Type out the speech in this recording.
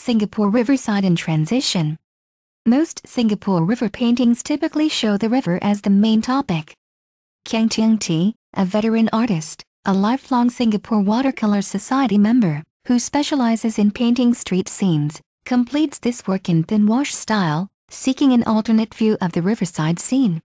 Singapore riverside in transition. Most Singapore river paintings typically show the river as the main topic. Keng Tiang Tee, a veteran artist, a lifelong Singapore Watercolour Society member, who specializes in painting street scenes, completes this work in thin wash style, seeking an alternate view of the riverside scene.